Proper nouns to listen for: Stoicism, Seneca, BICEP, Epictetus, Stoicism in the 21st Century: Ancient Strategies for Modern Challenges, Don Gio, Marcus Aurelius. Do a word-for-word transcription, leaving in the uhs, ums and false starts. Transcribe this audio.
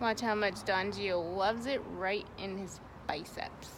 Watch how much Don Gio loves it right in his biceps.